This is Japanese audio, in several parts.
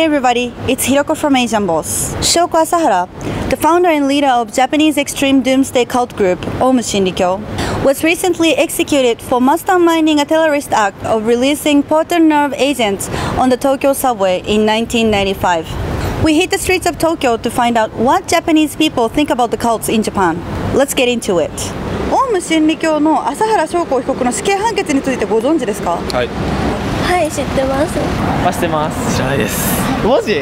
Hey everybody, it's Hiroko from Asian Boss. Shoko Asahara, the founder and leader of Japanese extreme doomsday cult group Aum Shinrikyo, was recently executed for masterminding a terrorist act of releasing potent nerve agents on the Tokyo subway in 1995. We hit the streets of Tokyo to find out what Japanese people think about the cults in Japan. Let's get into it. オウム真理教の麻原彰晃被告の死刑判決についてご存知ですか？はい、知ってます。知ってます。知らないです。マジ？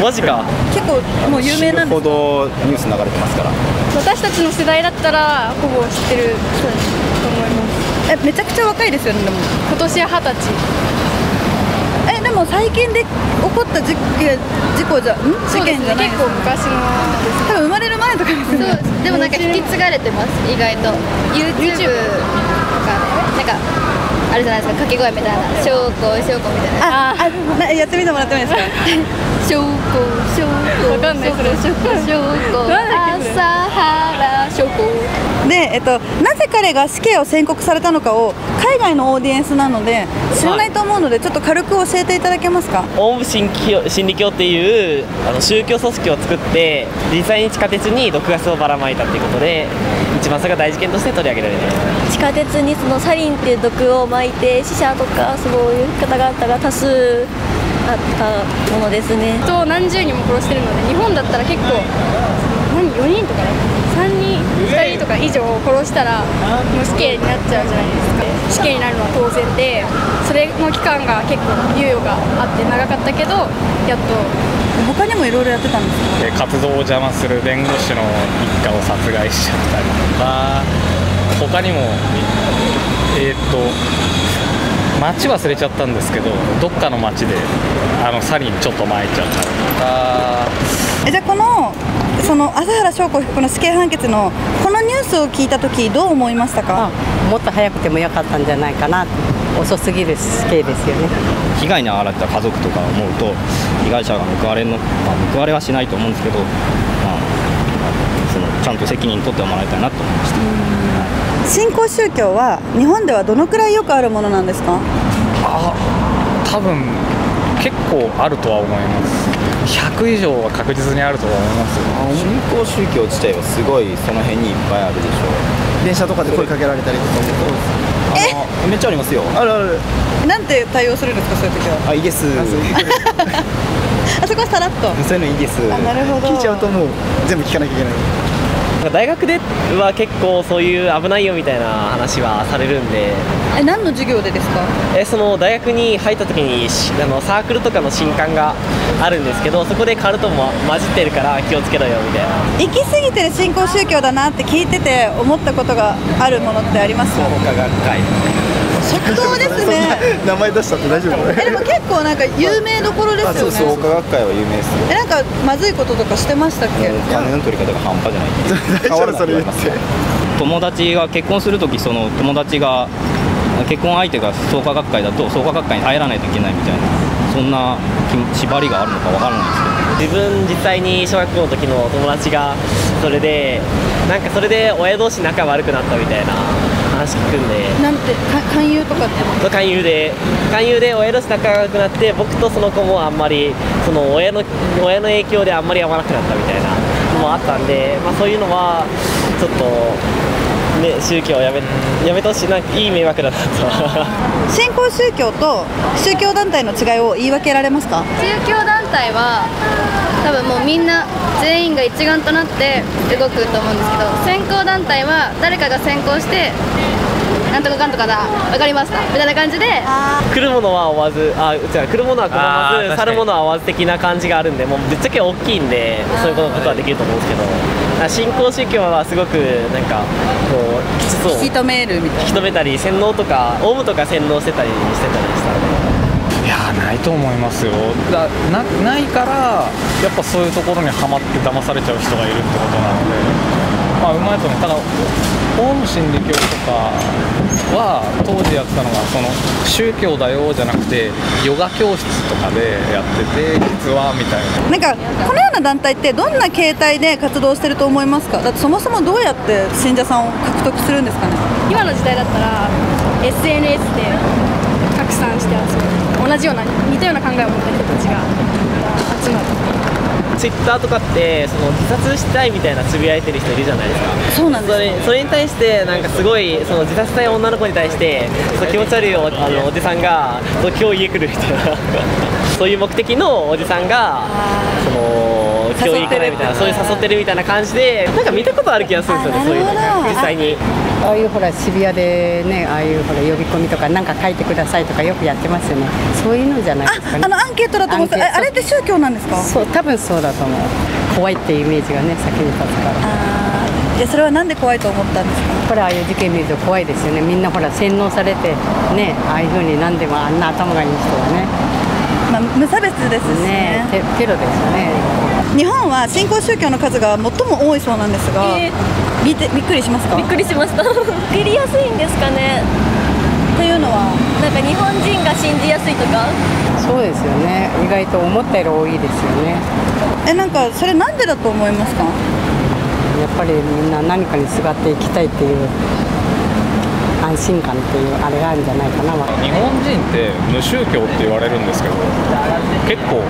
マジか。結構もう有名なんですか？報道ニュース流れてますから、私たちの世代だったらほぼ知ってると思います。めちゃくちゃ若いですよね。でも今年は20歳。でも最近で起こった事件じゃないですか？結構昔のです。多分生まれる前とかですね。そう、でもなんか引き継がれてます、意外と。 YouTube とかね、なんかあれじゃないですか、掛け声みたいな、証拠みたいな。やってみてもらってもいいですか？証拠。わかんないそれ。証拠。朝原証拠。で、なぜ彼が死刑を宣告されたのかを海外のオーディエンスなので知らないと思うので、ちょっと軽く教えていただけますか？オウム真理教っていう宗教組織を作って、実際に地下鉄に毒ガスをばらまいたっていうことで、一番それが大事件として取り上げられています。地下鉄にそのサリンっていう毒を巻いて、死者とかそういう方々が多数あったものですね。と何十人も殺してるので、日本だったら結構4人とかね、2人とか以上殺したらもう死刑になっちゃうじゃないですか。死刑になるのは当然で、それの期間が結構猶予があって長かったけど、やっと。他にもいろいろやってたんですか？活動を邪魔する弁護士の一家を殺害しちゃったりとか、他にも町忘れちゃったんですけど、どっかの町でサリンちょっと撒いちゃったりとか。じゃあその麻原彰晃被告の死刑判決のこのニュースを聞いた時、どう思いましたか？もっと早くてもよかったんじゃないかな。遅すぎる死刑ですよね。被害に遭われた家族とか思うと、被害者が報われはしないと思うんですけど、ちゃんと責任取ってもらいたいなと思いました。新興宗教は日本ではどのくらいよくあるものなんですか？多分結構あるとは思います。100以上は確実にあるとは思います。新興宗教自体はすごいその辺にいっぱいあるでしょう。電車とかで声かけられたりとかも。めっちゃありますよ。なんて対応するんですか、そういう時は？いいです。あそこはさらっとそういうのいいです。聞いちゃうともう全部聞かなきゃいけない。大学では結構そういう危ないよみたいな話はされるんで。何の授業でですか？その大学に入った時にサークルとかの新刊があるんですけど、そこでカルトも混じってるから気をつけろよみたいな。行き過ぎてる新興宗教だなって聞いてて思ったことがあるものってありますか？創価学会即答ですね。名前出したって大丈夫？でも結構なんか有名どころですよね。そう、創価学会は有名ですよ。なんかまずいこととかしてましたっけ？金の取り方が半端じゃない。大丈夫それ言って。友達が結婚するとき、友達が結婚相手が創価学会だと、創価学会に入らないといけないみたいな、そんな縛りがあるのかわからないですけど、自分実際に小学校の時の友達がそれで親同士仲悪くなったみたいな話聞くんで。なんて勧誘とかって？勧誘で親同士仲悪くなって、僕とその子もあんまり親の影響であんまり合わなくなったみたいなのもあったんで、そういうのはちょっと。宗教をやめてほしい。なんかいい迷惑だった。新興宗教と宗教団体の違いを言い分けられますか？宗教団体は多分もうみんな全員が一丸となって動くと思うんですけど、先行団体は誰かが先行して、なんとかかんとかだ、わかりましたみたいな感じで、来るものは追わず、来るものは拒まず、去るものは追わず的な感じがあるんで、もうぶっちゃけ大きいんで、そういうことはできると思うんですけど、新興宗教はすごくなんかこうきつそう、引き止めたり洗脳とか、オウムとか洗脳してたりしたので、いやーないと思いますよ。ないからやっぱそういうところにはまって騙されちゃう人がいるってことなので。うまいと思う。ただオウム真理教とかは当時やったのが宗教だよじゃなくて、ヨガ教室とかでやってて、実はみたいな。なんかこのような団体ってどんな形態で活動してると思いますか？だってそもそもどうやって信者さんを獲得するんですかね？今の時代だったら SNS で拡散して集める、同じような似似たような考えを持った人たちが集まる。ツイッターとかってその自殺したいみたいなつぶやいてる人いるじゃないですか。そうなんです、ね、それに対してなんかすごいその自殺したい女の子に対して気持ち悪い おじさんが今日家来るみたいなそういう目的のおじさんがその今日家来ないみたいな、そういう誘ってるみたいな感じでなんか見たことある気がするんですよね。そういうの実際にああいうほら渋谷でね、ああいうほら呼び込みとかなんか書いてくださいとかよくやってますよね。そういうのじゃないですかね。アンケートだと思って、あれって宗教なんですか。そう、多分そうだと思う。怖いっていうイメージがね先に立つから。じゃあそれはなんで怖いと思ったんですか。これああいう事件見ると怖いですよね。みんなほら洗脳されてね、ああいうふうに何でもあんな頭がいい人はね、まあ、無差別ですね。テロですね。日本は新興宗教の数が最も多いそうなんですが、びっくりしますか。びっくりしましたびっくりやすいんですかね。というのはなんか日本人が信じやすいとか。そうですよね。意外と思ったより多いですよね。なんかそれなんでだと思いますか。やっぱりみんな何かにすがっていきたいっていう安心感っていうあれがあるんじゃないかな。日本人って無宗教って言われるんですけど、結構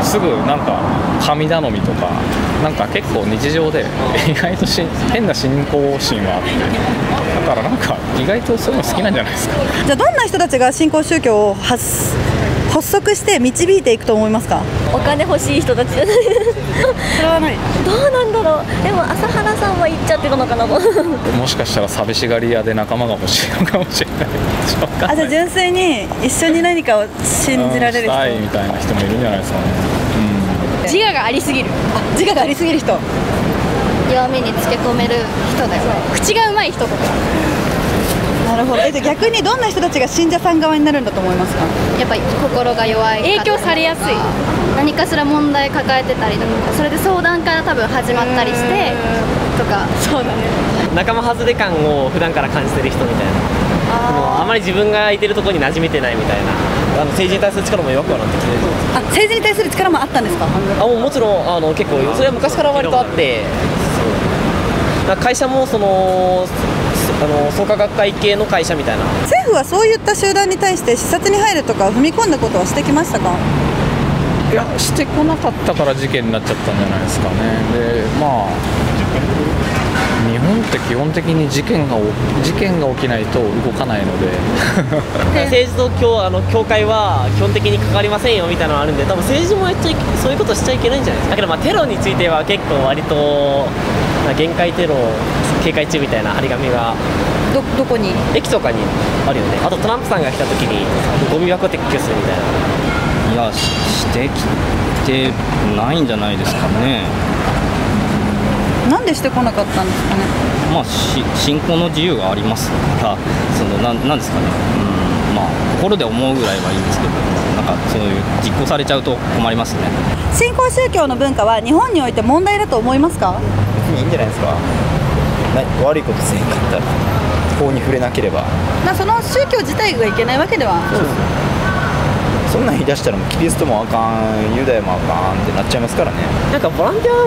すぐなんか神頼みとかなんか結構日常で意外と変な信仰心はあって、だからなんか意外とそういうの好きなんじゃないですか。じゃあどんな人たちが新興宗教を発足して導いていくと思いますか。お金欲しい人たちじゃないそれはない。どうなんだろう。でも朝原さんは行っちゃってるのかなともしかしたら寂しがり屋で仲間が欲しいのかもしれないあ、じゃあ純粋に一緒に何かを信じられる人したいみたいな人もいるんじゃないですかね。自我がありすぎる。自我がありすぎる人。弱みにつけ込める人だよ。口がうまい人とか。なるほど。じゃあ逆にどんな人たちが信者さん側になるんだと思いますか。やっぱり心が弱い。影響されやすい。何かしら問題抱えてたりとか、それで相談から多分始まったりしてとか。そうだね。仲間外れ感を普段から感じてる人みたいな。あまり自分がいてるところに馴染めてないみたいな。政治に対する力も弱くはなってきてる。あ、政治に対する力もあったんですか。あ、もちろん結構それは昔から割とあって、そう会社もその創価学会系の会社みたいな。政府はそういった集団に対して視察に入るとか踏み込んだことはしてきましたか。いや、してこなかったから事件になっちゃったんじゃないですかね。で、まあ日本って基本的に事件が起きないと動かないので政治と教会は基本的に関わりませんよみたいなのがあるんで、多分政治もそういうことしちゃいけないんじゃないですか。だけどまあテロについては結構割と限界テロ警戒中みたいな張り紙がどこに駅とかにあるよね。あとトランプさんが来た時にゴミ箱撤去するみたいな。いや、してきてないんじゃないですかね。なんでしてこなかったんですかね。まあ、信仰の自由がありますから、そのなんですかね、まあ、心で思うぐらいはいいんですけど、なんかそういう実行されちゃうと困りますね。新興宗教の文化は日本において問題だと思いますか。別にいいんじゃないですか。悪いことせんかったら法に触れなければ。その宗教自体がいけないわけでは。そうです。そんなん言い出したらもうキリストもあかん、ユダヤもあかんってなっちゃいますからね。なんかボランティア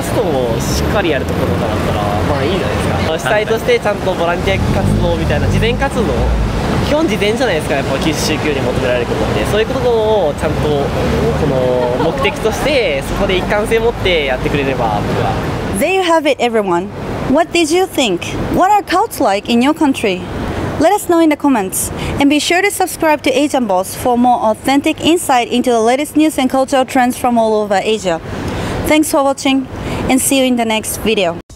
活動をしっかりやるところだったらまあいいじゃないですか。主体としてちゃんとボランティア活動みたいな慈善活動、基本慈善じゃないですか。やっぱり宗教に求められることで、そういうことをちゃんとこの目的としてそこで一貫性持ってやってくれれば僕は。There you have it, everyone. What did you think? What are cults like in your country?Let us know in the comments, and be sure to subscribe to Asian Boss for more authentic insight into the latest news and cultural trends from all over Asia. Thanks for watching, and see you in the next video.